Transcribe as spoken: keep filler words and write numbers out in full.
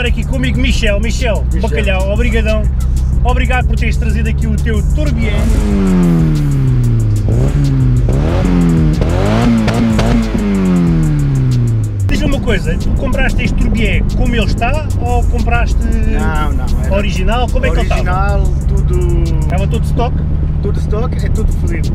estar aqui comigo, Michel. Michel, Michel. Bacalhau, obrigadão. Obrigado por teres trazido aqui o teu tourbié. Diz-me uma coisa, tu compraste este tourbié como ele está ou compraste não, não, original? Como é que ele estava? Original, tudo... Estava todo stock? Tudo stock, é tudo fodido.